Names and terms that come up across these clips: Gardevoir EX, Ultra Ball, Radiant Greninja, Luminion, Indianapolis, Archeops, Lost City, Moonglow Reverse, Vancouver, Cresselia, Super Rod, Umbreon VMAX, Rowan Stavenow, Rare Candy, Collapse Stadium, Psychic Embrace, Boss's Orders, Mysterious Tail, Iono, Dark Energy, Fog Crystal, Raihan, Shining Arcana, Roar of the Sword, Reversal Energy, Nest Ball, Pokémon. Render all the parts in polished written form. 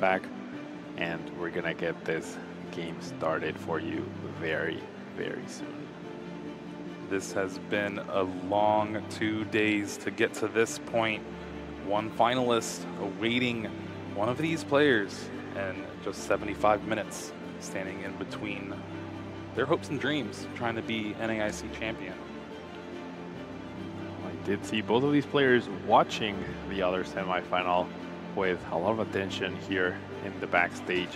back, and we're gonna get this game started for you very, very soon. This has been a long 2 days to get to this point. One finalist awaiting one of these players, and just 75 minutes standing in between their hopes and dreams, trying to be NAIC champion. I did see both of these players watching the other semifinal with a lot of attention here in the backstage.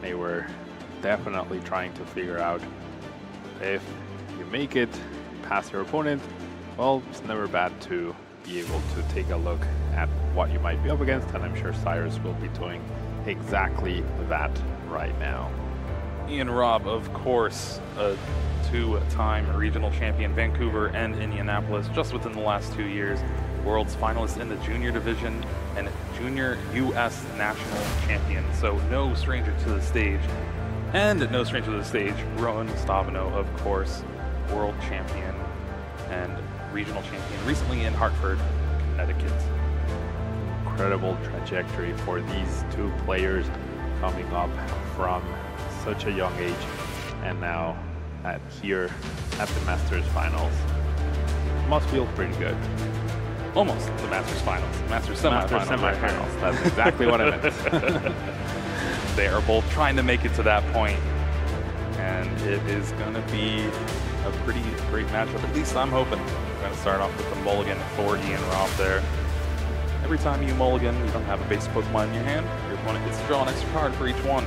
They were definitely trying to figure out if you make it past your opponent, well, it's never bad to be able to take a look at what you might be up against, and I'm sure Cyrus will be doing exactly that right now. Ian Robb, of course, a two-time regional champion, Vancouver and Indianapolis, just within the last 2 years, world's finalist in the junior division and junior U.S. national champion, so no stranger to the stage. And no stranger to the stage, Rowan Stavenow, of course, world champion and regional champion, recently in Hartford, Connecticut. Incredible trajectory for these two players coming up from such a young age, and now here at the Masters Finals. Must feel pretty good. Almost the Masters Finals. Masters Semifinals. Masters Semifinals. That's exactly what I meant. They are both trying to make it to that point, and it is going to be a pretty great matchup. At least I'm hoping. I'm going to start off with the mulligan for Ian Robb there. Every time you mulligan, you don't have a basic Pokemon in your hand. Your opponent gets to draw an extra card for each one.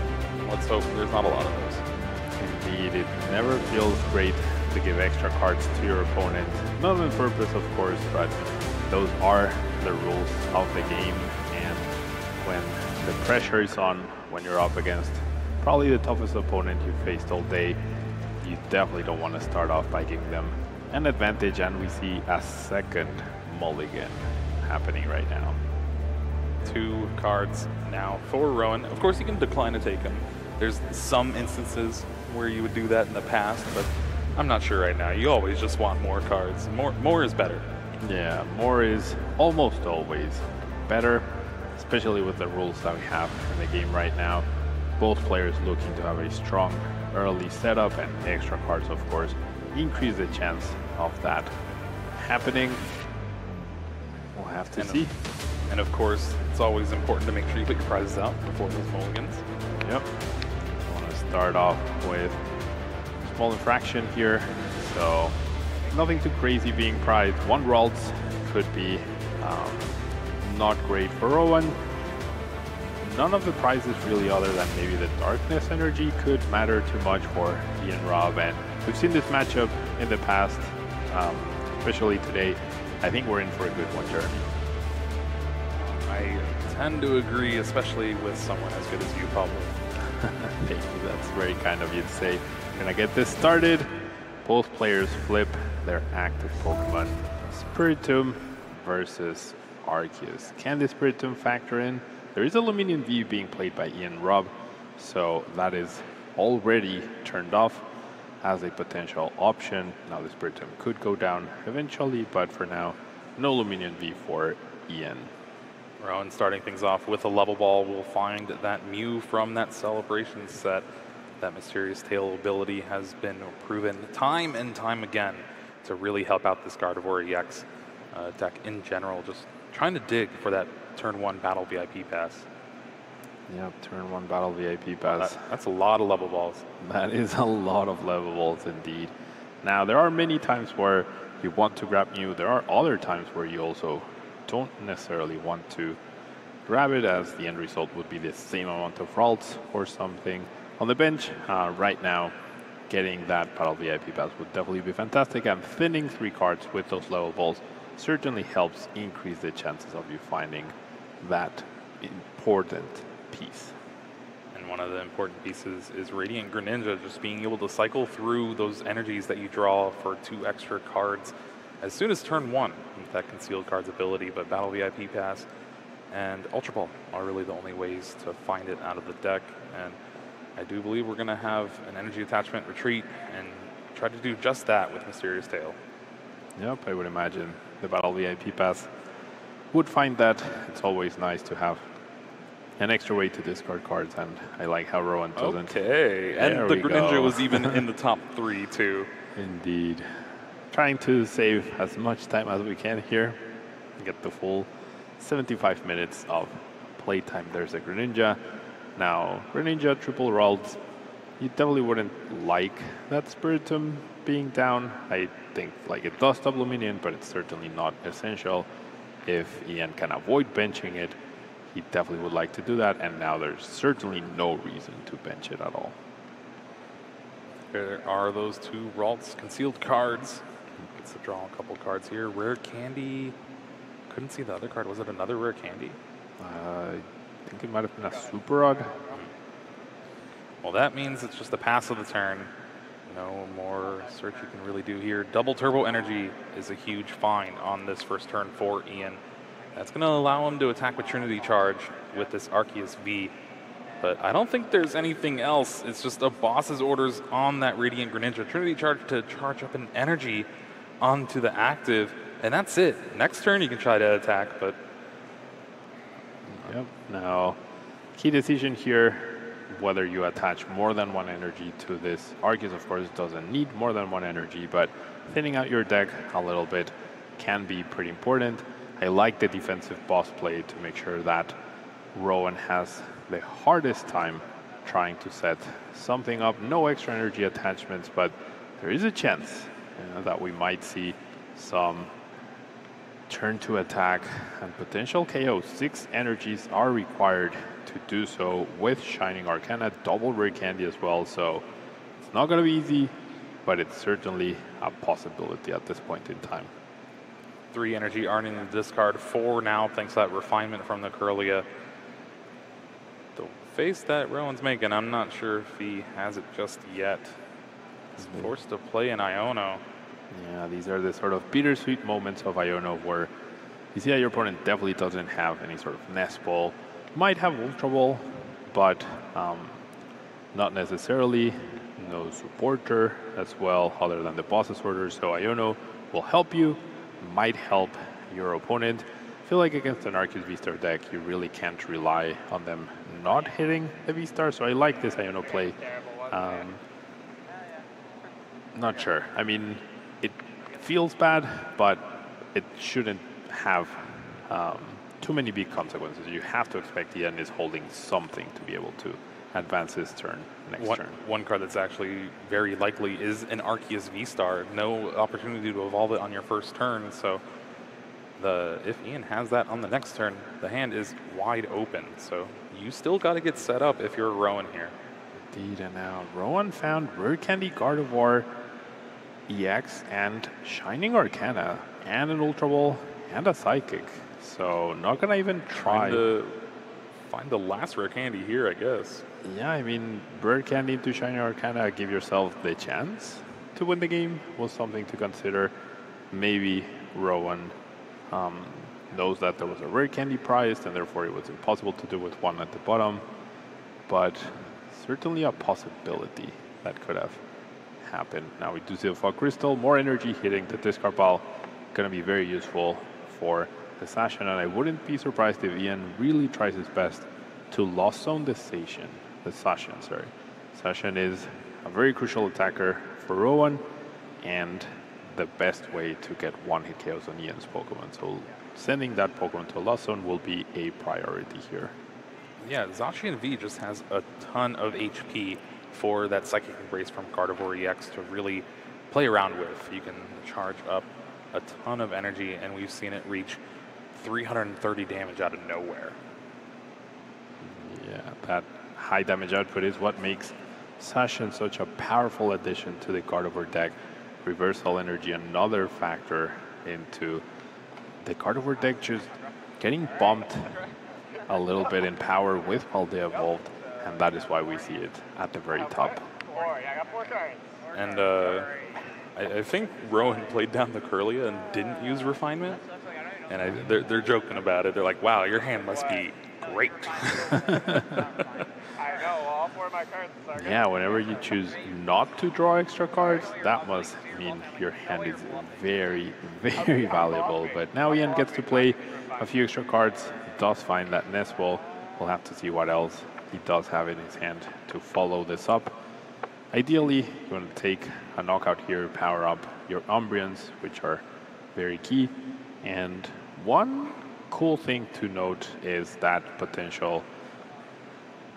Let's hope there's not a lot of those. Indeed, it never feels great to give extra cards to your opponent. Not on purpose, of course, but those are the rules of the game. And when the pressure is on, when you're up against probably the toughest opponent you've faced all day, you definitely don't want to start off by giving them an advantage. And we see a second mulligan happening right now. Two cards now for Rowan. Of course, you can decline to take them. There's some instances where you would do that in the past, but I'm not sure right now. You always just want more cards. More is better. Yeah, more is almost always better, especially with the rules that we have in the game right now. Both players looking to have a strong early setup, and extra cards, of course, increase the chance of that happening. We'll have to see. And of course, it's always important to make sure you put your prizes out before those mulligans. Yep. I want to start off with a small infraction here, so nothing too crazy being prized. One Ralts could be not great for Rowan. None of the prizes really, other than maybe the Darkness Energy, could matter too much for Ian Robb. And we've seen this matchup in the past, especially today. I think we're in for a good one, Jeremy. I tend to agree, especially with someone as good as you, Pablo. Thank you. That's very kind of you to say. We're gonna get this started. Both players flip their active Pokemon. Spiritomb versus Arceus. Can the Spiritomb factor in? There is a Luminion V being played by Ian Robb, so that is already turned off as a potential option. Now the Spiritomb could go down eventually, but for now, no Luminion V for Ian. Rowan starting things off with a Level Ball. We'll find that Mew from that Celebration set. That Mysterious Tail ability has been proven time and time again to really help out this Gardevoir EX deck in general. Just trying to dig for that turn one Battle VIP Pass. Yeah, turn one Battle VIP Pass. That's a lot of Level Balls. That is a lot of Level Balls indeed. Now, there are many times where you want to grab Mew. There are other times where you also don't necessarily want to grab it, as the end result would be the same amount of Ralts or something on the bench. Right now, getting that Battle VIP Pass would definitely be fantastic, and thinning three cards with those Level Balls certainly helps increase the chances of you finding that important piece. And one of the important pieces is Radiant Greninja, just being able to cycle through those energies that you draw for two extra cards as soon as turn one, with that Concealed Cards ability. But Battle VIP Pass and Ultra Ball are really the only ways to find it out of the deck. And I do believe we're going to have an energy attachment retreat and try to do just that with Mysterious Tail. Yep, I would imagine the Battle VIP Pass would find that. It's always nice to have an extra way to discard cards, and I like how Rowan doesn't. Okay, and the Greninja was even in the top three, too. Indeed. Trying to save as much time as we can here. Get the full 75 minutes of playtime. There's a Greninja. Now, Greninja, triple Ralts. You definitely wouldn't like that Spiritomb being down. I think like it does double minion, but it's certainly not essential. If Ian can avoid benching it, he definitely would like to do that, and now there's certainly no reason to bench it at all. There are those two Ralts concealed cards. Gets to draw a couple cards here. Rare Candy. Couldn't see the other card. Was it another Rare Candy? I think it might have been a Super Rod. Well, that means it's just the pass of the turn. No more search you can really do here. Double Turbo Energy is a huge find on this first turn for Ian. That's going to allow him to attack with Trinity Charge with this Arceus V. But I don't think there's anything else. It's just a Boss's Orders on that Radiant Greninja. Trinity Charge to charge up an energy onto the active, and that's it. Next turn you can try to attack, but... Yep. Now, key decision here. Whether you attach more than one energy to this. Arceus, of course, doesn't need more than one energy, but thinning out your deck a little bit can be pretty important. I like the defensive boss play to make sure that Rowan has the hardest time trying to set something up. No extra energy attachments, but there is a chance, you know, that we might see some turn to attack and potential KO. 6 energies are required to do so with Shining Arcana, double Rare Candy as well, so it's not going to be easy, but it's certainly a possibility at this point in time. 3 energy aren't in the discard, 4 now thanks to that refinement from the Cresselia. The face that Rowan's making, I'm not sure if he has it just yet. He's forced to play an Iono. Yeah, these are the sort of bittersweet moments of Iono where you see that your opponent definitely doesn't have any sort of Nest Ball. Might have Ultra Ball, but not necessarily. No supporter as well, other than the Boss's Orders. So Iono will help you, might help your opponent. I feel like against an Arceus V-Star deck, you really can't rely on them not hitting the V-Star, so I like this Iono play. Not sure. I mean, it feels bad, but it shouldn't have... too many big consequences. You have to expect Ian is holding something to be able to advance his turn next turn. One card that's actually very likely is an Arceus V-Star. No opportunity to evolve it on your first turn, so if Ian has that on the next turn, the hand is wide open. So you still got to get set up if you're Rowan here. Indeed, and now Rowan found Rare Candy, Gardevoir EX, and Shining Arcana, and an Ultra Ball, and a Psychic. So not gonna even try to find the last Rare Candy here, I guess. Yeah, I mean, Rare Candy into Shining Arcana, give yourself the chance to win the game was something to consider. Maybe Rowan knows that there was a Rare Candy prize, and therefore it was impossible to do with one at the bottom. But certainly a possibility that could have happened. Now we do see a Fog Crystal, more energy hitting the discard pile. Gonna be very useful for the Zacian, and I wouldn't be surprised if Ian really tries his best to Lost Zone the Zacian. Zacian is a very crucial attacker for Rowan, and the best way to get one-hit KOs on Ian's Pokemon. So sending that Pokemon to a Lost Zone will be a priority here. Yeah, Zacian V just has a ton of HP for that Psychic Embrace from Gardevoir EX to really play around with. You can charge up a ton of energy, and we've seen it reach 330 damage out of nowhere. Yeah, that high damage output is what makes Zacian such a powerful addition to the Gardevoir deck. Reversal Energy, another factor into the Gardevoir deck, just getting bumped a little bit in power with Paldea evolved, and that is why we see it at the very top. And I think Rowan played down the Cresselia and didn't use refinement. And they're joking about it. They're like, wow, your hand must be great. Yeah, whenever you choose not to draw extra cards, that must mean your hand is very, very valuable. But now Ian gets to play a few extra cards, does find that Nest Ball, We'll have to see what else he does have in his hand to follow this up. Ideally, you want to take a knockout here, power up your Umbreons, which are very key. And one cool thing to note is that potential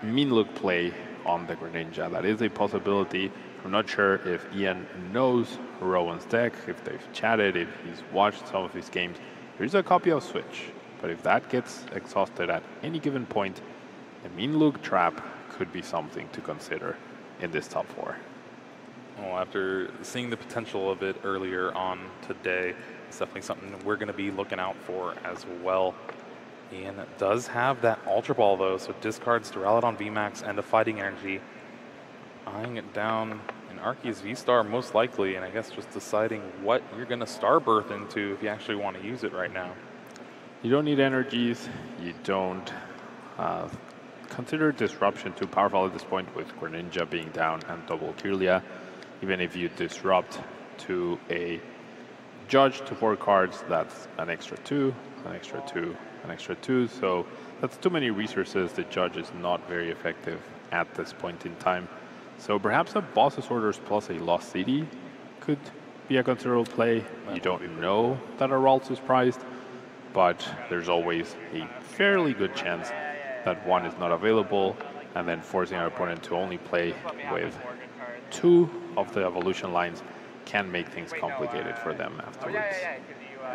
mean look play on the Greninja. That is a possibility. I'm not sure if Ian knows Rowan's deck, if they've chatted, if he's watched some of his games. There's a copy of Switch, but if that gets exhausted at any given point, the mean look trap could be something to consider in this top four. Well, after seeing the potential of it earlier on today, it's definitely something we're going to be looking out for as well. Ian does have that Ultra Ball though, so discards to Duraludon VMAX and a Fighting Energy, eyeing it down an Arceus V-Star most likely, and I guess just deciding what you're going to Starbirth into if you actually want to use it right now. You don't need energies, you don't consider Disruption too powerful at this point with Greninja being down and double Kirlia. Even if you disrupt to a Judge to 4 cards, that's an extra 2, an extra 2, an extra 2. So that's too many resources. The Judge is not very effective at this point in time. So perhaps a Boss's Orders plus a Lost City could be a considerable play. You don't know that a Ralts is priced, but there's always a fairly good chance that one is not available, and then forcing our opponent to only play with 2 of the evolution lines can make things complicated for them afterwards.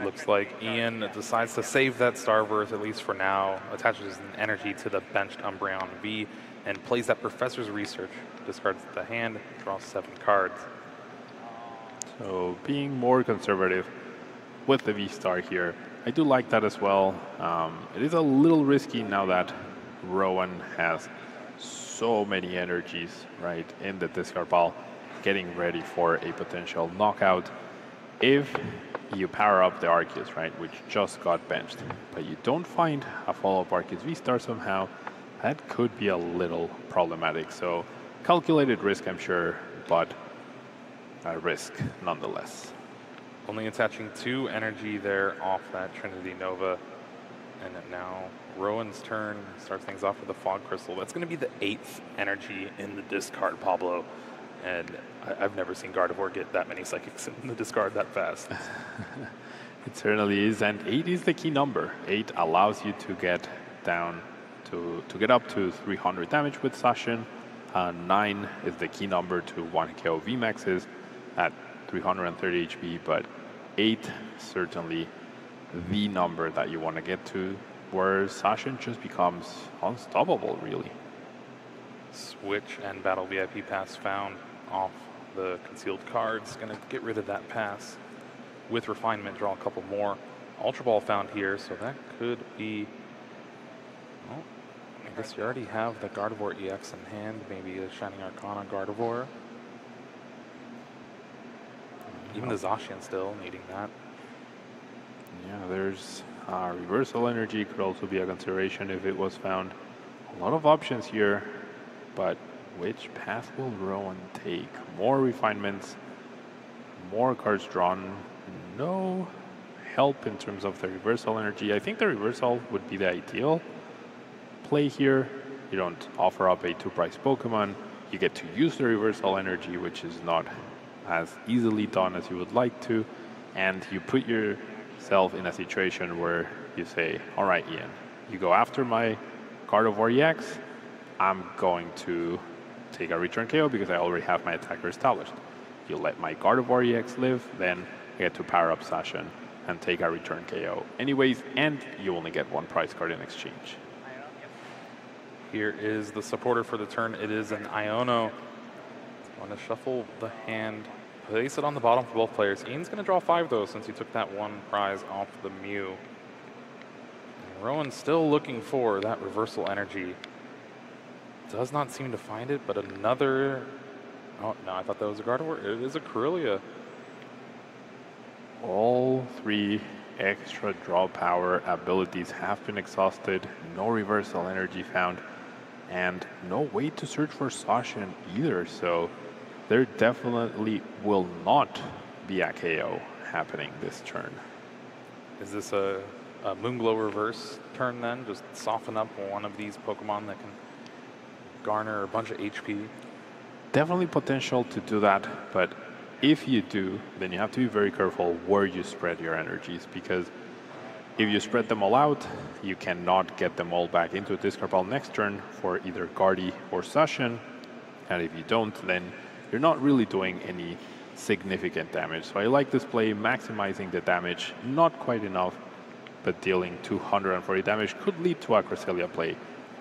Looks like Ian decides to save that Starbirth, at least for now, attaches an energy to the benched Umbreon V, and plays that Professor's Research, discards the hand, draws 7 cards. So being more conservative with the V-Star here, I do like that as well. It is a little risky now that Rowan has so many energies right in the discard pile, getting ready for a potential knockout. If you power up the Arceus, right, which just got benched, but you don't find a follow-up Arceus V-Star somehow, that could be a little problematic. So calculated risk, I'm sure, but a risk nonetheless. Only attaching 2 energy there off that Trinity Nova. And now Rowan's turn, starts things off with a Fog Crystal. That's going to be the 8th energy in the discard, Pablo. And I've never seen Gardevoir get that many Psychics in the discard that fast. It certainly is, and 8 is the key number. 8 allows you to get down to get up to 300 damage with Zacian. 9 is the key number to 1KO VMAXs at 330 HP, but 8 certainly the number that you want to get to, where Zacian just becomes unstoppable, really. Switch and Battle VIP Pass found off the concealed cards. Going to get rid of that pass. With Refinement, draw a couple more. Ultra Ball found here, so that could be... Well, I guess you already have the Gardevoir EX in hand. Maybe a Shining Arcana Gardevoir. Even the Zacian still needing that. Yeah, there's Reversal Energy could also be a consideration if it was found. A lot of options here, but which path will Rowan take? More Refinements, more cards drawn, no help in terms of the Reversal Energy. I think the Reversal would be the ideal play here. You don't offer up a 2-price Pokemon. You get to use the Reversal Energy, which is not as easily done as you would like to, and you put your in a situation where you say, all right, Ian, you go after my Gardevoir EX, I'm going to take a return KO because I already have my attacker established. You let my Gardevoir EX live, then I get to power up Zacian and take a return KO anyways, and you only get 1 prize card in exchange. Here is the supporter for the turn. It is an Iono. I'm going to shuffle the hand. Place it on the bottom for both players. Ian's going to draw 5, though, since he took that 1 prize off the Mew. And Rowan's still looking for that Reversal Energy. Does not seem to find it, but another... Oh, no, I thought that was a Gardevoir. It is a Cresselia. All 3 extra draw power abilities have been exhausted. No Reversal Energy found. And no way to search for Zacian either, so... There definitely will not be a KO happening this turn. Is this a Moonglow Reverse turn then, just soften up one of these Pokemon that can garner a bunch of HP. Definitely potential to do that, but if you do, then you have to be very careful where you spread your energies, because if you spread them all out, you cannot get them all back into a discard pile next turn for either Gardevoir or Zacian, and if you don't, then you're not really doing any significant damage. So I like this play, maximizing the damage, not quite enough, but dealing 240 damage could lead to a Cresselia play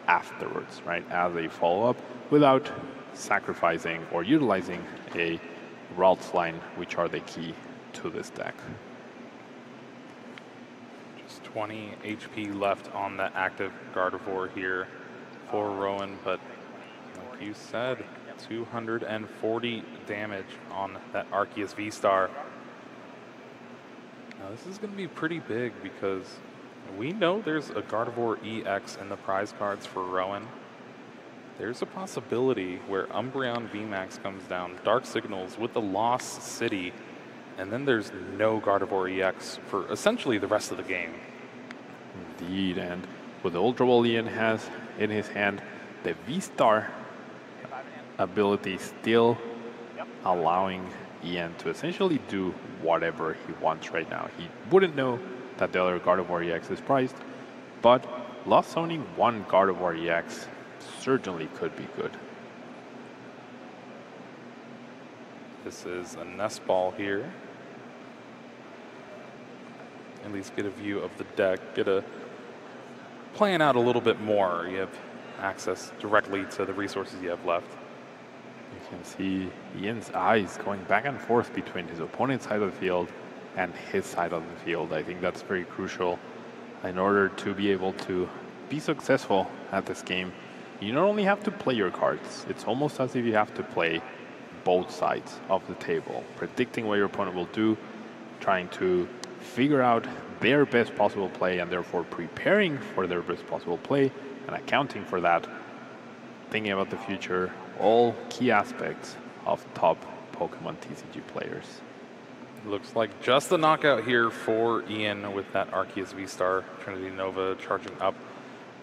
afterwards, right, as a follow-up, without sacrificing or utilizing a Ralts line, which are the key to this deck. Just 20 HP left on the active Gardevoir here for Rowan, but like you said, 240 damage on that Arceus V-Star. Now this is going to be pretty big because we know there's a Gardevoir EX in the prize cards for Rowan. There's a possibility where Umbreon VMAX comes down, Dark Signals with the Lost City, and then there's no Gardevoir EX for essentially the rest of the game. Indeed, and with the Ultra Ball Ian has in his hand, the V-Star ability still allowing Ian to essentially do whatever he wants right now. He wouldn't know that the other Gardevoir EX is priced, but lost zoning one Gardevoir EX certainly could be good. This is a Nest Ball here. At least get a view of the deck, get a plan out a little bit more. You have access directly to the resources you have left. You can see Ian's eyes going back and forth between his opponent's side of the field and his side of the field. I think that's very crucial in order to be able to be successful at this game. You not only have to play your cards, it's almost as if you have to play both sides of the table, predicting what your opponent will do, trying to figure out their best possible play and therefore preparing for their best possible play and accounting for that, thinking about the future, all key aspects of top Pokemon TCG players. Looks like just the knockout here for Ian with that Arceus V-Star, Trinity Nova charging up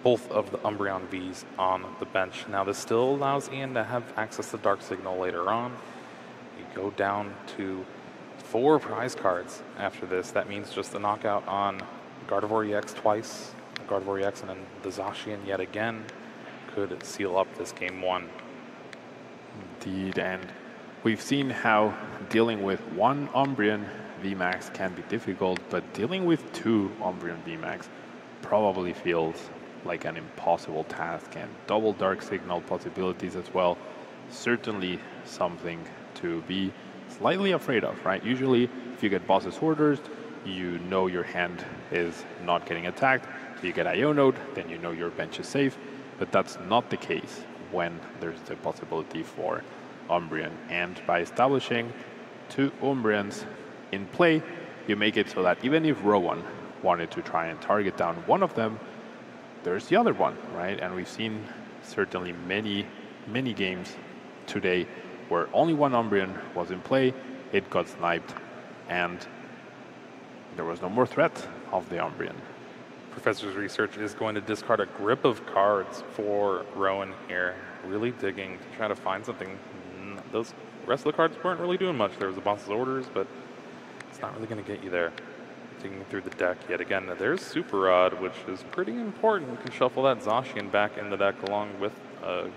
both of the Umbreon Vs on the bench. Now this still allows Ian to have access to Dark Signal later on. You go down to 4 prize cards after this. That means just the knockout on Gardevoir EX twice, Gardevoir EX and then the Zacian yet again could seal up this game one. Indeed, and we've seen how dealing with one Umbreon VMAX can be difficult, but dealing with 2 Umbreon VMAX probably feels like an impossible task, and double Dark Signal possibilities as well. Certainly something to be slightly afraid of, right? Usually, if you get Boss's Orders, you know your hand is not getting attacked. If you get Iono'd, then you know your bench is safe, but that's not the case when there's the possibility for Umbreon, and by establishing 2 Umbreons in play, you make it so that even if Rowan wanted to try and target down one of them, there's the other one, right? And we've seen certainly many games today where only one Umbreon was in play, it got sniped, and there was no more threat of the Umbreon. Professor's Research is going to discard a grip of cards for Rowan here, really digging to try to find something. Those rest of the cards weren't really doing much. There was the Boss's Orders, but it's not really going to get you there. Digging through the deck yet again. There's Super Rod, which is pretty important. You can shuffle that Zacian back in the deck along with a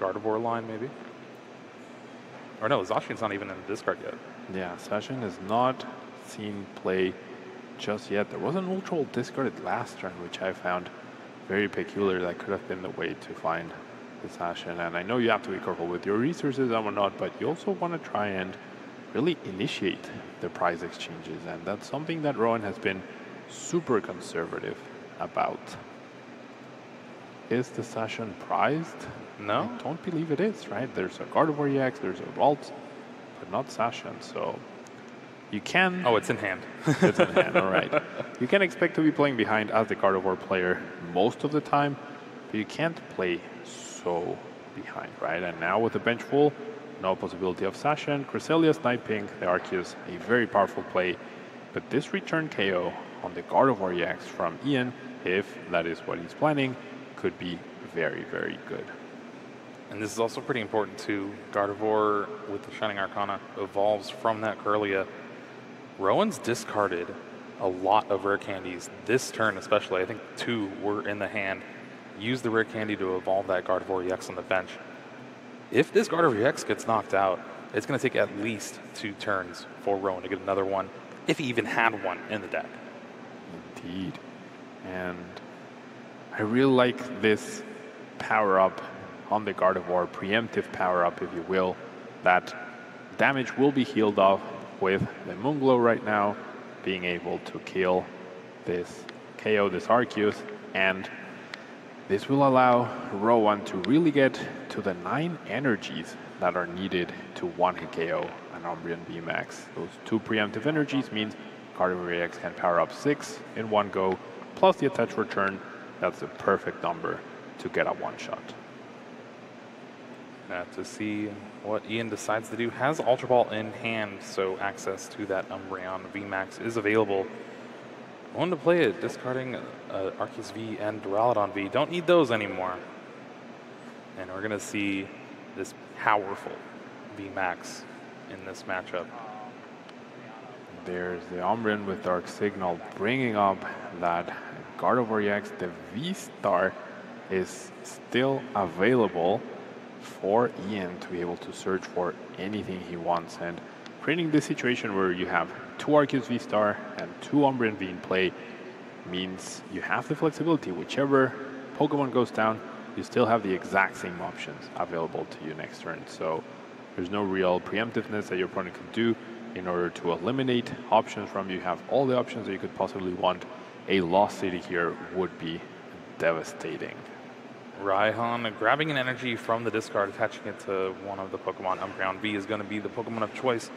Gardevoir line, maybe. Or no, Zacian's not even in the discard yet. Yeah, Zacian is not seen play just yet. There was an Ultra Ball discarded last turn, which I found very peculiar. That could have been the way to find the Zacian, and I know you have to be careful with your resources and whatnot, but you also want to try and really initiate the prize exchanges, and that's something that Rowan has been super conservative about. Is the Zacian prized? No. I don't believe it is, right? There's a Gardevoir EX, there's a Ralts, but not Zacian, so you can... Oh, it's in hand. It's in hand, all right. You can expect to be playing behind as the Gardevoir player most of the time, but you can't play so behind, right? And now with the bench full, no possibility of Zacian, Cresselia sniping the Arceus, a very powerful play, but this return KO on the Gardevoir EX from Ian, if that is what he's planning, could be very, very good. And this is also pretty important too. Gardevoir with the Shining Arcana evolves from that Cresselia. Rowan's discarded a lot of rare candies this turn especially. I think 2 were in the hand. Use the rare candy to evolve that Gardevoir EX on the bench. If this Gardevoir EX gets knocked out, it's going to take at least 2 turns for Rowan to get another one, if he even had one in the deck. Indeed. And I really like this power-up on the Gardevoir, preemptive power-up, if you will. That damage will be healed off with the Moonglow right now, being able to kill this KO, this Arceus, and this will allow Rowan to really get to the 9 energies that are needed to one-hit KO an Umbreon VMAX. Those 2 preemptive energies means Gardevoir EX can power up 6 in one go, plus the attach return. That's the perfect number to get a one-shot. To see what Ian decides to do. Has Ultra Ball in hand, so access to that Umbreon VMAX is available. I wanted to play it, discarding Arceus V and Duraludon V. Don't need those anymore. And we're going to see this powerful VMAX in this matchup. There's the Umbreon with Dark Signal bringing up that Gardevoir EX. The V-Star is still available for Ian to be able to search for anything he wants, and creating this situation where you have 2 Arceus V-Star and 2 Umbreon V in play means you have the flexibility. Whichever Pokemon goes down, you still have the exact same options available to you next turn. So there's no real preemptiveness that your opponent can do in order to eliminate options from you. You have all the options that you could possibly want. A Lost City here would be devastating. Raihan grabbing an energy from the discard, attaching it to one of the Pokemon. Umbreon V is going to be the Pokemon of choice,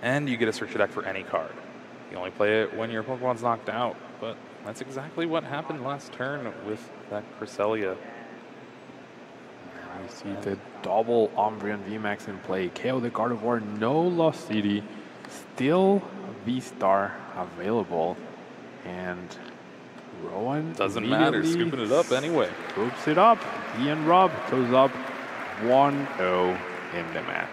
and you get to search your deck for any card. You only play it when your Pokemon's knocked out, but that's exactly what happened last turn with that Cresselia. We see the double Umbreon VMAX in play. KO the Gardevoir, no Lost City, still V-Star available, and Rowan doesn't matter, scooping it up anyway. Scoops it up. Ian Robb goes up 1-0 in the match.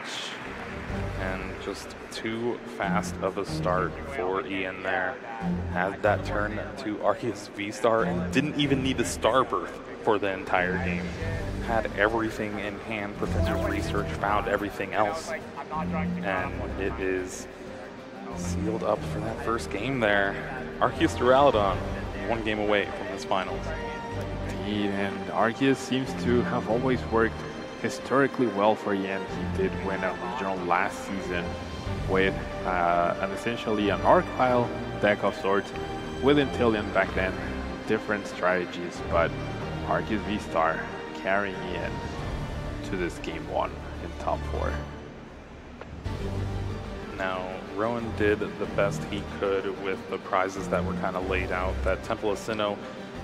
And just too fast of a start for Ian there. Had that turn to Arceus V-Star and didn't even need a Star Birth for the entire game. Had everything in hand. Professor's Research found everything else. And it is sealed up for that first game there. Arceus Duraludon, 1 game away from this finals. Indeed, and Arceus seems to have always worked historically well for Ian. He did win a regional last season with an essentially an Arc Pile deck of sorts with Intillion back then. Different strategies, but Arceus V-Star carrying Ian to this game 1 in top 4. Now, Rowan did the best he could with the prizes that were kind of laid out. That Temple of Sinnoh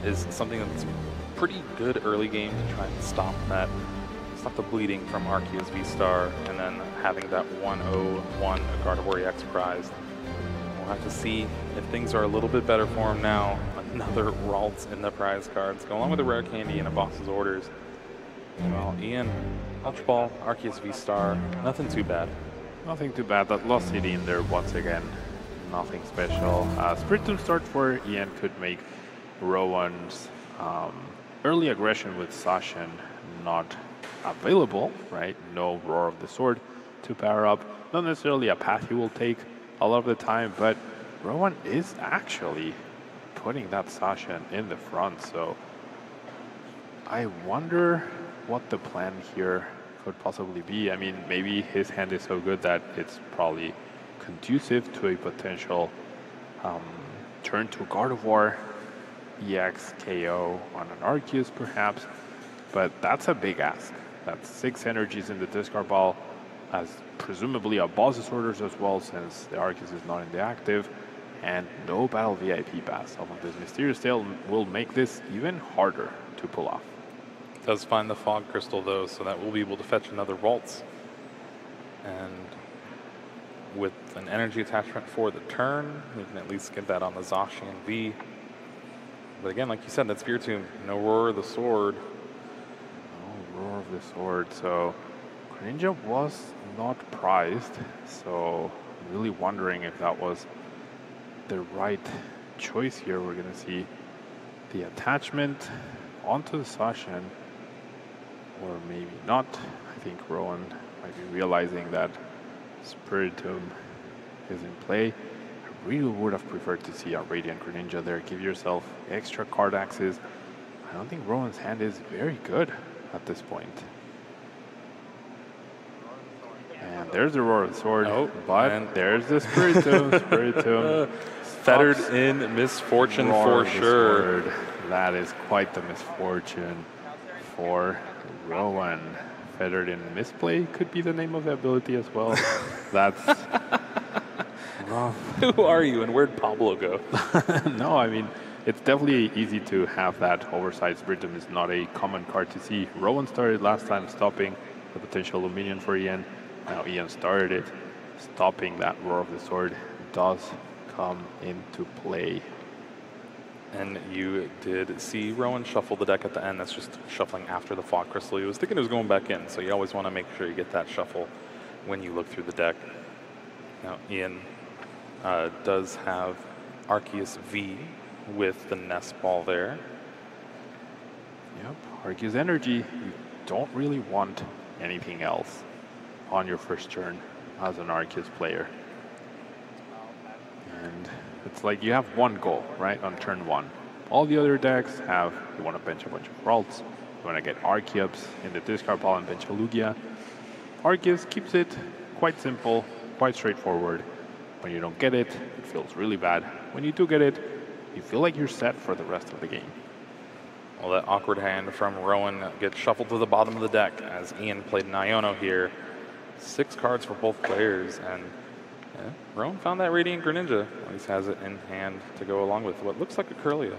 is something that's pretty good early game to try and stop that, stop the bleeding from Arceus V-Star, and then having that 101 Gardevoir EX prize. We'll have to see if things are a little bit better for him now. Another Ralts in the prize cards, go along with a Rare Candy and a Boss's Orders. Well, Ian, Ultra Ball, Arceus V-Star, nothing too bad. Nothing too bad. That Lost City in there once again. Nothing special. Spiritomb start for Ian could make Rowan's early aggression with Zacian not available, right? No Roar of the Sword to power up. Not necessarily a path he will take a lot of the time, but Rowan is actually putting that Zacian in the front, so I wonder what the plan here could possibly be. I mean, maybe his hand is so good that it's probably conducive to a potential turn to Gardevoir EX KO on an Arceus perhaps, but that's a big ask. That's 6 energies in the discard ball, as presumably a Boss's Orders as well, since the Arceus is not in the active, and no Battle VIP Pass. Off of this Mysterious Tail will make this even harder to pull off. Does find the Fog Crystal though, so that we'll be able to fetch another Ralts. And with an energy attachment for the turn. You can at least get that on the Zacian V. But again, like you said, that Spiritomb, no Roar of the Sword. No Roar of the Sword. So Greninja was not prized. So really wondering if that was the right choice here. We're going to see the attachment onto the Zacian, or maybe not. I think Rowan might be realizing that Spiritomb is in play. I really would have preferred to see a Radiant Greninja there. Give yourself extra card access. I don't think Rowan's hand is very good at this point. And there's the Roar of the Sword, but there's the Spiritomb. Spiritomb fettered in misfortune for sure. That is quite the misfortune for Rowan. Fettered in Misplay could be the name of the ability as well. That's rough. Who are you and where'd Pablo go? No, I mean, it's definitely easy to have that oversized Spiritomb. It's not a common card to see. Rowan started last time stopping the potential Luminion for Ian. Now Ian started it. Stopping that Roar of the Sword does come into play. And you did see Rowan shuffle the deck at the end. That's just shuffling after the Fog Crystal. He was thinking it was going back in, so you always want to make sure you get that shuffle when you look through the deck. Now, Ian does have Arceus V with the Nest Ball there. Yep, Arceus Energy. You don't really want anything else on your first turn as an Arceus player. And it's like you have one goal, right, on turn one. All the other decks have, you want to bench a bunch of Ralts, you want to get Archeops in the discard pile and bench a Lugia. Arceus keeps it quite simple, quite straightforward. When you don't get it, it feels really bad. When you do get it, you feel like you're set for the rest of the game. Well, that awkward hand from Rowan gets shuffled to the bottom of the deck as Ian played an Iono here. 6 cards for both players, and yeah, Rowan found that Radiant Greninja. At least has it in hand to go along with what looks like a Cresselia.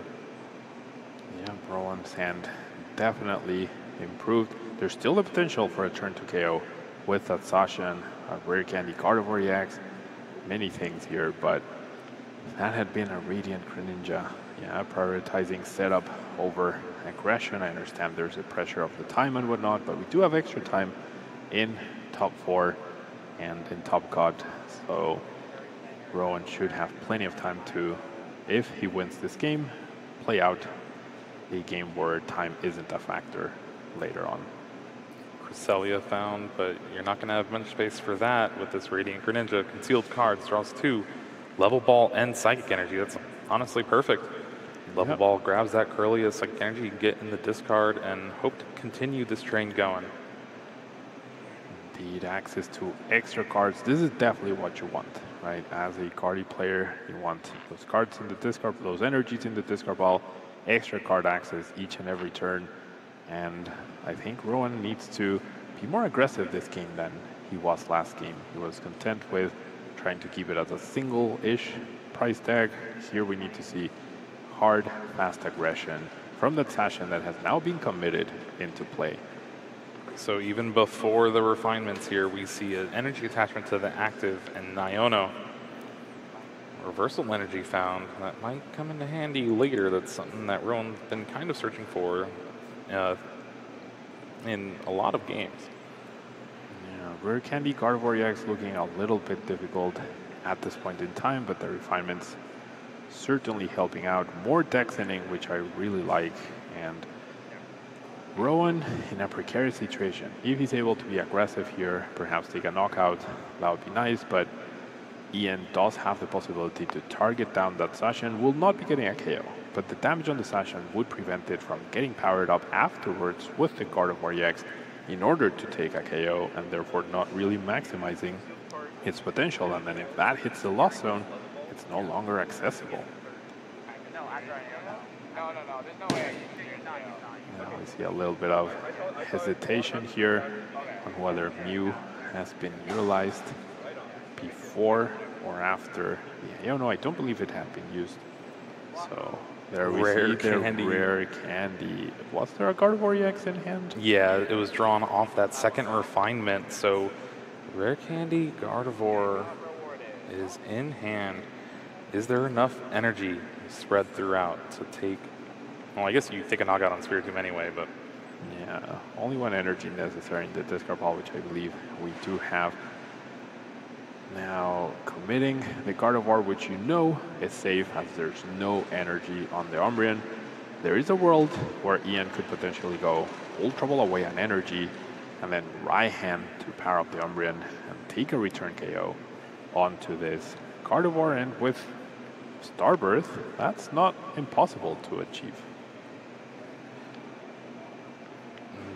Yeah, Rowan's hand definitely improved. There's still the potential for a turn to KO with that Zacian, a Rare Candy, Gardevoir EX, many things here, but if that had been a Radiant Greninja, yeah, prioritizing setup over aggression. I understand there's the pressure of the time and whatnot, but we do have extra time in top 4 and in top cut. So Rowan should have plenty of time to, if he wins this game, play out a game where time isn't a factor later on. Cresselia found, but you're not going to have much space for that with this Radiant Greninja. Concealed cards, draws 2, Level Ball and Psychic Energy. That's honestly perfect. Level Ball grabs that Cresselia, Psychic Energy, you can get in the discard and hope to continue this train going. Access to extra cards. This is definitely what you want, right? As a Gardevoir player, you want those cards in the discard, those energies in the discard pile, extra card access each and every turn. And I think Rowan needs to be more aggressive this game than he was last game. He was content with trying to keep it as a single-ish price tag. Here we need to see hard, fast aggression from the Zacian that has now been committed into play. So even before the refinements here, we see an energy attachment to the active and Iono. Reversal Energy found. That might come into handy later. That's something that Rowan's been kind of searching for in a lot of games. Yeah, Rare Candy, Gardevoir EX looking a little bit difficult at this point in time, but the refinements certainly helping out. More deck sending, which I really like, and Rowan in a precarious situation. If he's able to be aggressive here, perhaps take a knockout, that would be nice, but Ian does have the possibility to target down that Zacian. Will not be getting a KO, but the damage on the Zacian would prevent it from getting powered up afterwards with the Gardevoir EX in order to take a KO and therefore not really maximizing its potential. And then if that hits the loss zone, it's no longer accessible. No, there's no way. We see a little bit of hesitation here on whether Mew has been utilized before or after. Yeah, I don't believe it had been used. So there we see the Rare Candy. Was there a Gardevoir EX in hand? Yeah, it was drawn off that second refinement. So Rare Candy, Gardevoir is in hand. Is there enough energy spread throughout to take... Well, I guess you take a knockout on Spiritomb anyway, but... Yeah, only one energy necessary in the discard pile, which I believe we do have. Now, committing the Gardevoir, which you know is safe as there's no energy on the Umbreon. There is a world where Ian could potentially go Ultra Ball away on energy, and then Raihan to power up the Umbreon and take a return KO onto this Gardevoir, and with Starbirth, that's not impossible to achieve.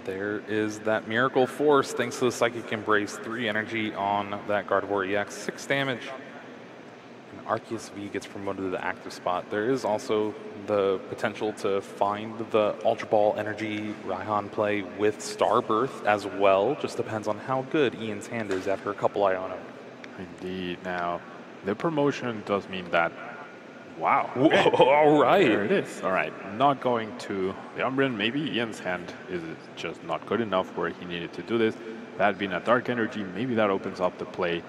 There is that Miracle Force, thanks to the Psychic Embrace, 3 energy on that Gardevoir EX, 6 damage. And Arceus V gets promoted to the active spot. There is also the potential to find the Ultra Ball energy Raihan play with Starbirth as well. Just depends on how good Ian's hand is after a couple Iono. Indeed. Now, the promotion does mean that, wow. Okay. Whoa, all right. There it is. All right. Not going to the Umbreon. Maybe Ian's hand is just not good enough where he needed to do this. That being a Dark Energy, maybe that opens up the play.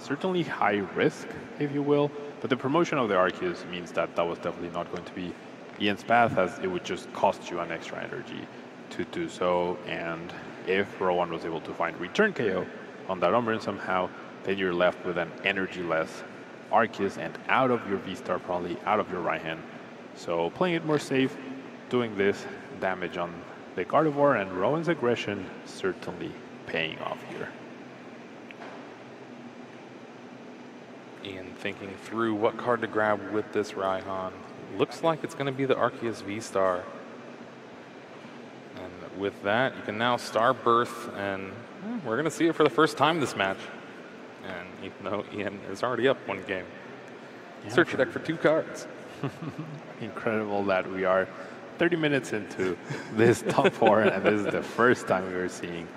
Certainly high risk, if you will. But the promotion of the Arceus means that that was definitely not going to be Ian's path, as it would just cost you an extra energy to do so. And if Rowan was able to find return KO on that Umbreon somehow, then you're left with an energy-less Arceus and out of your V-Star, probably out of your Raihan. So playing it more safe, doing this damage on the Gardevoir, and Rowan's aggression certainly paying off here. Ian thinking through what card to grab with this Raihan. Looks like it's going to be the Arceus V-Star. And with that, you can now Starbirth, and we're going to see it for the first time this match. And even though Ian is already up one game. Yeah, search your deck for 2 cards. Incredible that we are 30 minutes into this top 4, and this is the first time we were seeing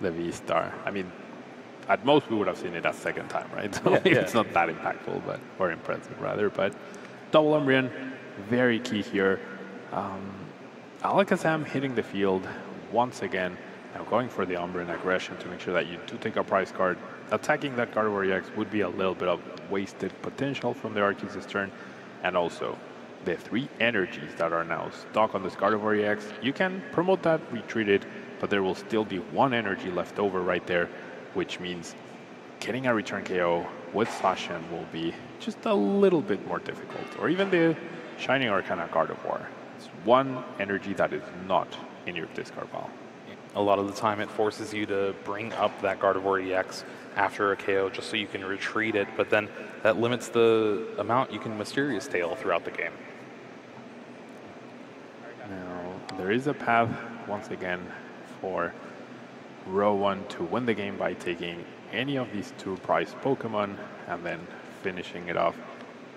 the V-Star. I mean, at most we would have seen it a second time, right? So yeah, it's not that impactful, but or impressive rather. But double Umbreon, very key here. Alakazam hitting the field once again. Now going for the Umbreon aggression to make sure that you do take a prize card. Attacking that Gardevoir EX would be a little bit of wasted potential from the Arceus' turn. And also, the 3 energies that are now stuck on this Gardevoir EX, you can promote that, retreat it, but there will still be 1 energy left over right there, which means getting a return KO with Zacian will be just a little bit more difficult. Or even the Shining Arcana Gardevoir. It's 1 energy that is not in your discard pile. A lot of the time it forces you to bring up that Gardevoir EX after a KO just so you can retreat it, but then that limits the amount you can Mysterious Tail throughout the game. Now, there is a path, once again, for Rowan to win the game by taking any of these 2 prized Pokemon and then finishing it off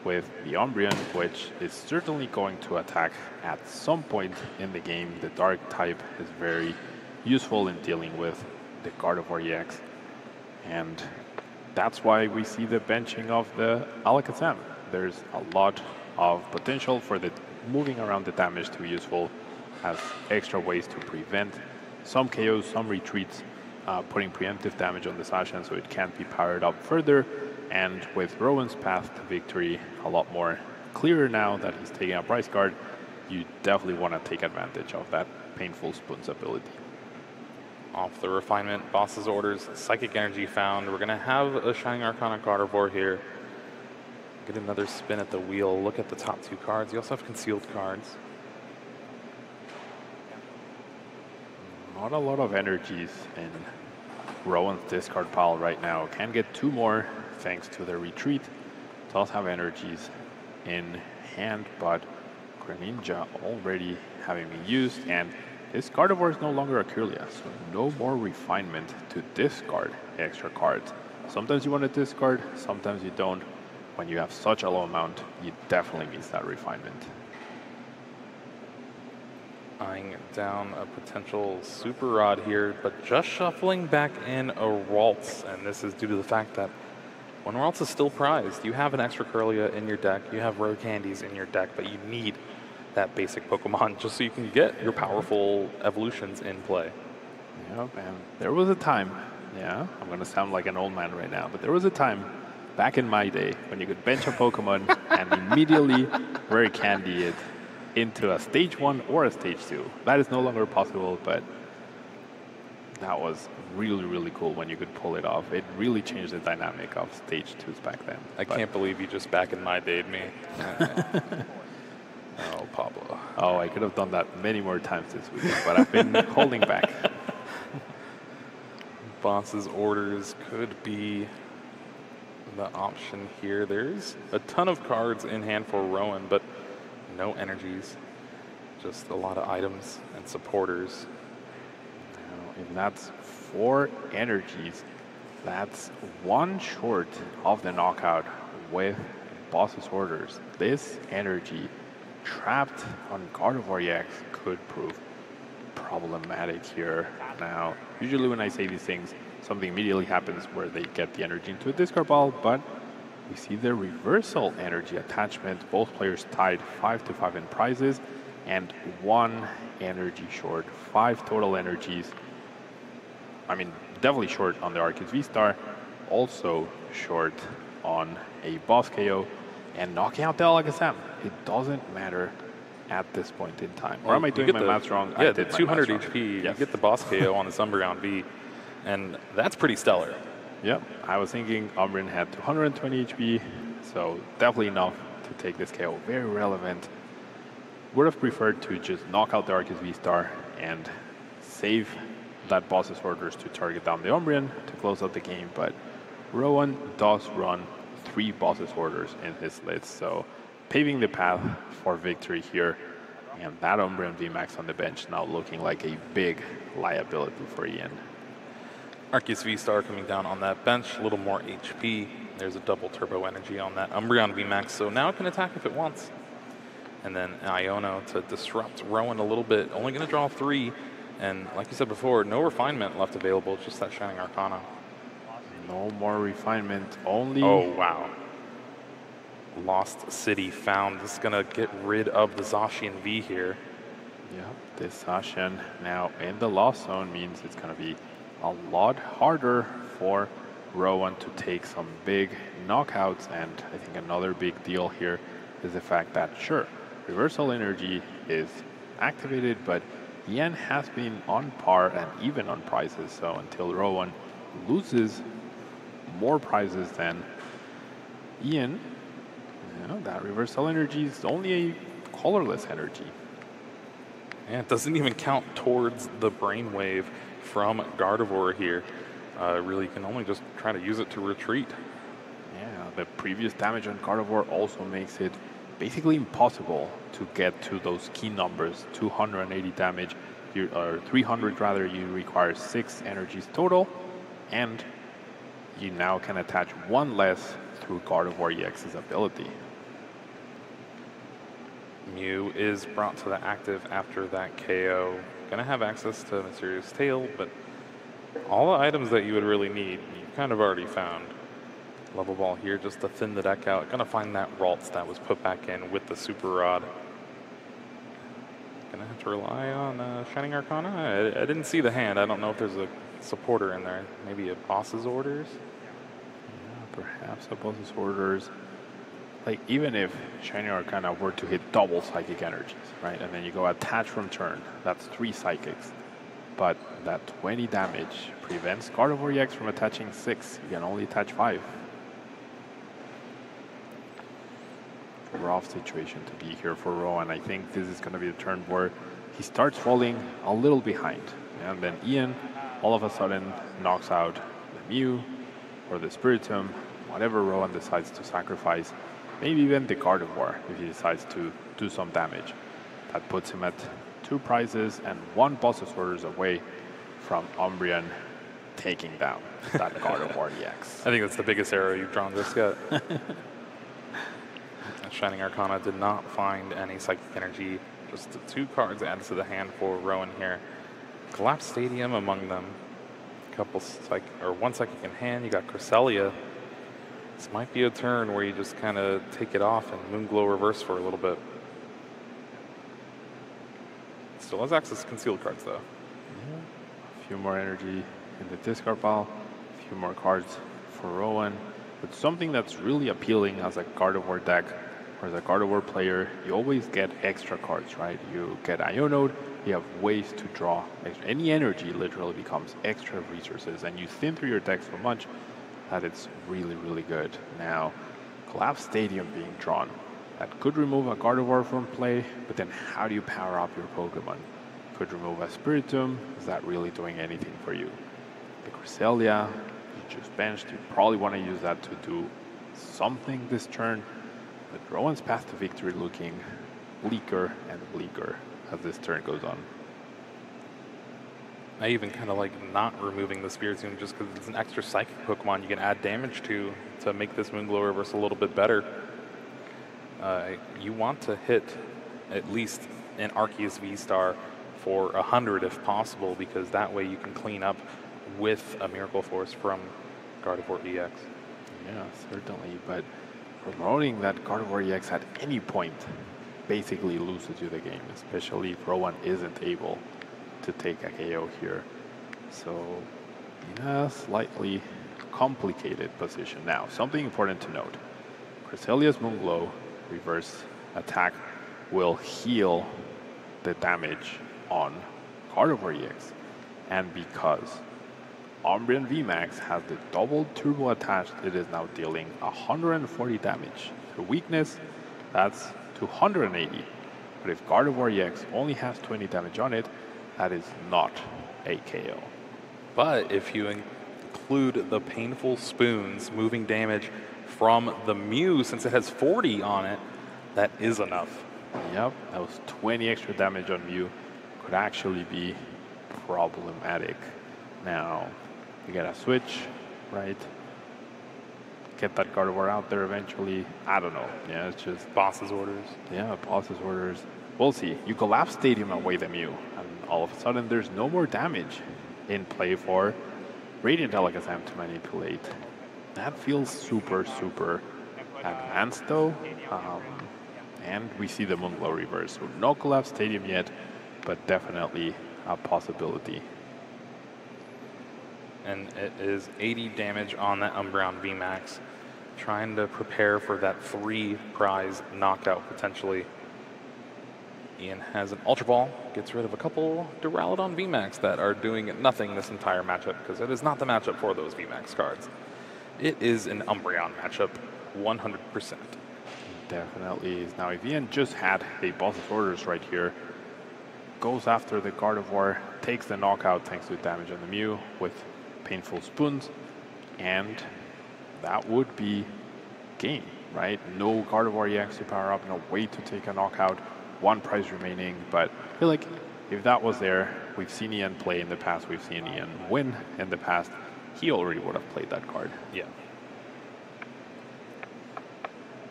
with the Umbreon, which is certainly going to attack at some point in the game. The Dark type is very useful in dealing with the Gardevoir EX, and that's why we see the benching of the Alakazam. There's a lot of potential for the moving around the damage to be useful as extra ways to prevent some KOs, some retreats, putting preemptive damage on the Zacian so it can't be powered up further, and with Rowan's path to victory a lot more clearer now that he's taking a prize card, you definitely want to take advantage of that painful spoon's ability. Off the refinement, Boss's Orders, Psychic Energy found. We're going to have a Shining Arcana Gardevoir here. Get another spin at the wheel. Look at the top 2 cards. You also have concealed cards. Not a lot of energies in Rowan's discard pile right now. Can get 2 more thanks to the retreat. Does have energies in hand, but Greninja already having been used, and this Gardevoir is no longer a Cresselia, so no more refinement to discard extra cards. Sometimes you want to discard, sometimes you don't. When you have such a low amount, you definitely miss that refinement. Eyeing down a potential Super Rod here, but just shuffling back in a Ralts, and this is due to the fact that when Ralts is still prized, you have an extra Cresselia in your deck, you have Rare Candies in your deck, but you need that basic Pokemon just so you can get your powerful evolutions in play. Yep, and there was a time, I'm going to sound like an old man right now, but there was a time back in my day when you could bench a Pokemon and immediately Rare Candy it into a Stage 1 or a Stage 2. That is no longer possible, but that was really, really cool when you could pull it off. It really changed the dynamic of Stage 2s back then. I can't believe you just back in my day'd me. Oh, Pablo. Oh, I could have done that many more times this week, but I've been holding back. Boss's Orders could be the option here. There's a ton of cards in hand for Rowan, but no energies. Just a lot of items and supporters. And that's 4 energies. That's 1 short of the knockout with Boss's Orders. This energy trapped on Gardevoir EX could prove problematic here. Now, usually when I say these things, something immediately happens where they get the energy into a discard ball, but we see the reversal energy attachment. Both players tied 5-5 in prizes and 1 energy short. 5 total energies. I mean, definitely short on the Arceus V-Star, also short on a boss KO, and knocking out the Alakazam. It doesn't matter at this point in time. Or am I doing my maths wrong? Yeah, the 200 HP, yes. You get the boss KO on this Umbreon V, and that's pretty stellar. Yep, I was thinking Umbreon had 220 HP, so definitely enough to take this KO. Very relevant. Would have preferred to just knock out the Arceus V-Star and save that Boss's Orders to target down the Umbreon to close out the game, but Rowan does run 3 Boss's Orders in his list, so paving the path for victory here, and that Umbreon VMAX on the bench now looking like a big liability for Ian. Arceus V-Star coming down on that bench, a little more HP. There's a double turbo energy on that Umbreon VMAX, so now it can attack if it wants. And then Iono to disrupt Rowan a little bit, only going to draw 3. And like you said before, no refinement left available, just that Shining Arcana. No more refinement, only... Oh, wow. Lost City found. This is going to get rid of the Zacian V here. Yeah, the Zacian now in the Lost Zone means it's going to be a lot harder for Rowan to take some big knockouts. And I think another big deal here is the fact that, sure, Reversal Energy is activated, but Ian has been on par and even on prizes, so until Rowan loses more prizes than Ian, you know, that reversal energy is only a colorless energy. Yeah, it doesn't even count towards the brainwave from Gardevoir here. Really, you can only just try to use it to retreat. Yeah, the previous damage on Gardevoir also makes it basically impossible to get to those key numbers. 280 damage, or 300 rather, you require 6 energies total, and you now can attach 1 less through Gardevoir EX's ability. Mew is brought to the active after that KO. Gonna have access to Mysterious Tail, but all the items that you would really need, you kind of already found. Level Ball here just to thin the deck out. Going to find that Ralts that was put back in with the Super Rod. Going to have to rely on Shining Arcana. I didn't see the hand. I don't know if there's a supporter in there. Maybe a Boss's Orders? Yeah, perhaps a Boss's Orders. Like, even if Shining Arcana were to hit double Psychic Energies, right? And then you go attach from turn. That's 3 Psychics. But that 20 damage prevents Gardevoir EX from attaching 6. You can only attach 5. Rough situation to be here for Rowan. I think this is going to be the turn where he starts falling a little behind, and then Ian all of a sudden knocks out the Mew or the Spiritomb, whatever Rowan decides to sacrifice, maybe even the Gardevoir if he decides to do some damage. That puts him at 2 prizes and 1 Boss's Orders away from Umbreon taking down that Gardevoir EX. I think that's the biggest arrow you've drawn just yet. Shining Arcana did not find any Psychic Energy. Just the 2 cards added to the hand for Rowan here. Collapse Stadium among them. A couple Psychic, or 1 Psychic in hand. You got Cresselia. This might be a turn where you just kind of take it off and Moonglow Reverse for a little bit. Still has access to concealed cards, though. Yeah. A few more energy in the discard pile. A few more cards for Rowan. But something that's really appealing as a Gardevoir deck or as a Gardevoir player, you always get extra cards, right? You get Iono, you have ways to draw. Any energy literally becomes extra resources, and you thin through your deck so much that it's really, really good. Now, Collapse Stadium being drawn. That could remove a Gardevoir from play, but then how do you power up your Pokemon? Could remove a Spiritomb. Is that really doing anything for you? The Cresselia, you just benched. You probably want to use that to do something this turn. But Rowan's path to victory looking bleaker and bleaker as this turn goes on. I even kind of like not removing the Spiritomb just because it's an extra Psychic Pokemon you can add damage to make this Moonglow Reverse a little bit better. You want to hit at least an Arceus V-Star for 100 if possible, because that way you can clean up with a Miracle Force from Gardevoir EX. Yeah, certainly, but promoting that Gardevoir EX at any point basically loses you the game, especially if Rowan isn't able to take a KO here. So, in a slightly complicated position. Now, something important to note. Cresselia's Moonglow Reverse attack will heal the damage on Gardevoir EX. And because Umbreon VMAX has the double turbo attached, it is now dealing 140 damage. The weakness, that's 280. But if Gardevoir EX only has 20 damage on it, that is not a KO. But if you include the Painful Spoons moving damage from the Mew, since it has 40 on it, that is enough. Yep, that was 20 extra damage on Mew. Could actually be problematic. Now, you gotta switch, right? Get that Gardevoir out there eventually. I don't know. Yeah, it's just Boss's Orders. Yeah, Boss's Orders. We'll see. You Collapse Stadium away the Mew, and all of a sudden there's no more damage in play for Radiant Alakazam to manipulate. That feels super, super advanced though. And we see the Moonglow Reverse. So no Collapse Stadium yet, but definitely a possibility. And it is 80 damage on that Umbreon VMAX, trying to prepare for that 3-prize knockout potentially. Ian has an Ultra Ball, gets rid of a couple Duraludon VMAX that are doing nothing this entire matchup, because it is not the matchup for those VMAX cards. It is an Umbreon matchup, 100%. Definitely is. Now, if Ian just had a Boss's Orders right here, goes after the Gardevoir, takes the knockout thanks to damage on the Mew with Painful Spoons, and that would be game, right? No Gardevoir EX to power up, no way to take a knockout, one prize remaining. But I feel like if that was there, we've seen Ian play in the past, we've seen Ian win in the past, he already would have played that card. Yeah.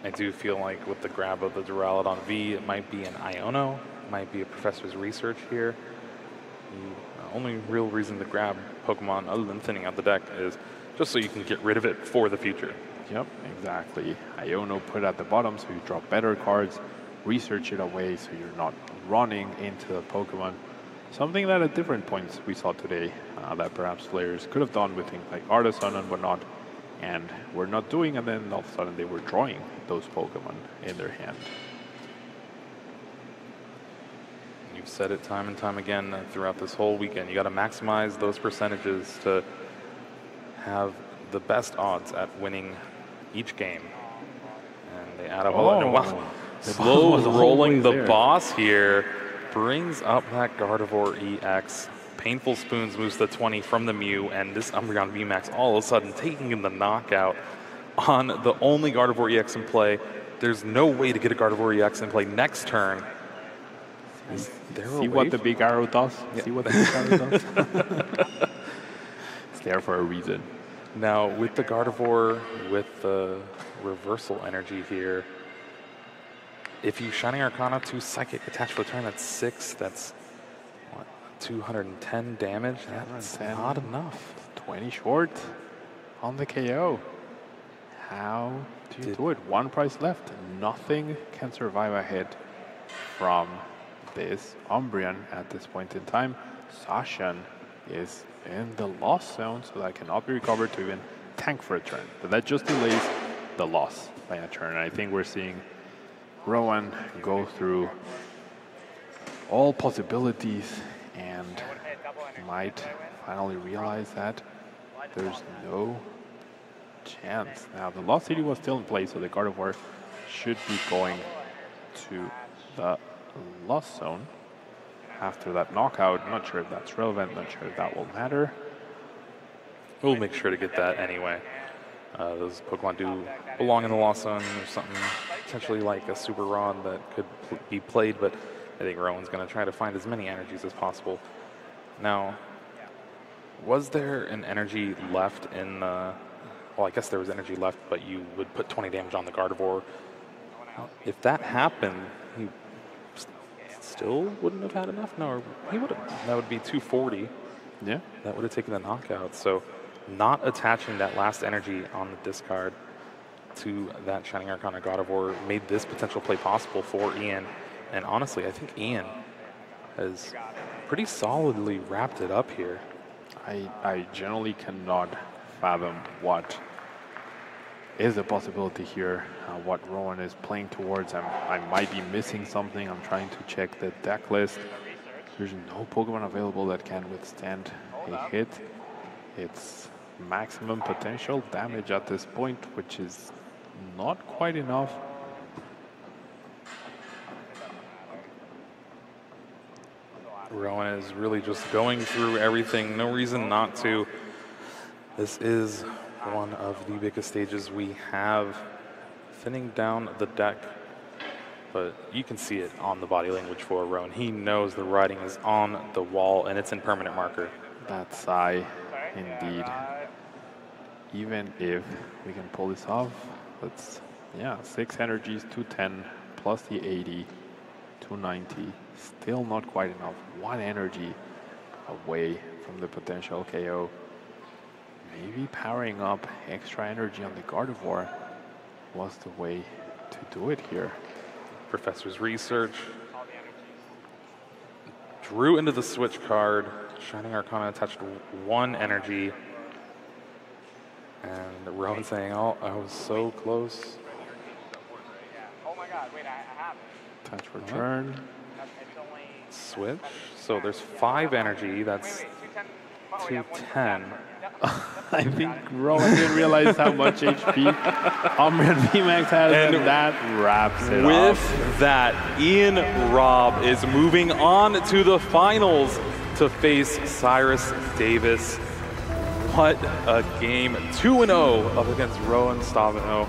I do feel like with the grab of the Duraludon V, it might be an Iono, might be a Professor's Research here. The only real reason to grab Pokemon other than thinning out the deck is just so you can get rid of it for the future. Yep, exactly. Iono put at the bottom so you draw better cards, research it away so you're not running into the Pokemon. Something that at different points we saw today that perhaps players could have done with things like Artisan and whatnot, and were not doing, and then all of a sudden they were drawing those Pokemon in their hand. You've said it time and time again throughout this whole weekend. You got to maximize those percentages to have the best odds at winning each game. And they add up all in a while. Slow rolling the boss here brings up that Gardevoir EX. Painful Spoons moves the 20 from the Mew, and this Umbreon VMAX all of a sudden taking in the knockout on the only Gardevoir EX in play. There's no way to get a Gardevoir EX in play next turn. See what the big arrow does? Yeah. See what the big arrow does? It's there for a reason. Now, with the Gardevoir, with the Reversal Energy here, if you Shining Arcana to Psychic attached for the turn, that's 6. That's, what, 210 damage? That's not enough. 20 short on the KO. How do you do it? One prize left. Nothing can survive a hit from this Umbreon at this point in time. Zacian is in the loss zone, so that cannot be recovered to even tank for a turn, but that just delays the loss by a turn. And I think we're seeing Rowan go through all possibilities and might finally realize that there's no chance. Now, the Lost City was still in play, so the Gardevoir should be going to the Lost Zone after that knockout. Not sure if that's relevant, not sure if that will matter. We'll make sure to get that anyway. Those Pokemon do belong in the Lost Zone. There's something potentially like a Super Rod that could be played, but I think Rowan's going to try to find as many energies as possible. Now, was there an energy left in the... Well, I guess there was energy left, but you would put 20 damage on the Gardevoir. If that happened, he still wouldn't have had enough? No, he would have. That would be 240. Yeah. That would have taken the knockout. So not attaching that last energy on the discard to that Shining Arcana Gardevoir made this potential play possible for Ian. And honestly, I think Ian has pretty solidly wrapped it up here. I generally cannot fathom what is a possibility here, what Rowan is playing towards. I might be missing something. I'm trying to check the deck list. There's no Pokemon available that can withstand a hit. It's maximum potential damage at this point, which is not quite enough. Rowan is really just going through everything. No reason not to. This is one of the biggest stages we have. Thinning down the deck. But you can see it on the body language for Rowan. He knows the writing is on the wall, and it's in permanent marker. That's I, indeed. Even if we can pull this off, let's, yeah, 6 energies, 210, plus the 80, 290. Still not quite enough. 1 energy away from the potential KO. Maybe powering up extra energy on the Gardevoir was the way to do it here. Professor's Research. Drew into the switch card. Shining Arcana attached 1 energy. And Rowan saying, oh, I was so close. Attach for turn. Switch. So there's 5 energy. That's 210. I think Rowan didn't realize how much HP Umbreon VMAX has, and that wraps it up. With that, Ian Robb is moving on to the finals to face Cyrus Davis. What a game. 2-0 up against Rowan Stavenow.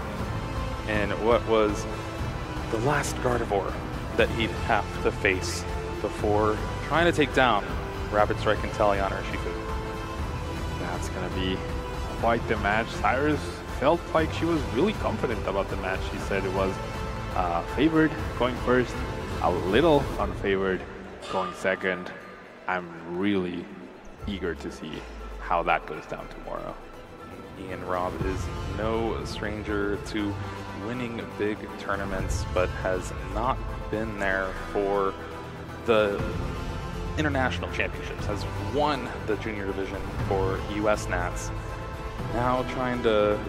And what was the last Gardevoir that he'd have to face before trying to take down Rapid Strike and Talion or Shifu. That's going to be quite the match. Cyrus felt like she was really confident about the match. She said it was favored going first, a little unfavored going second. I'm really eager to see how that goes down tomorrow. Ian Robb is no stranger to winning big tournaments, but has not been there for the international championships, has won the junior division for US Nats. Now trying to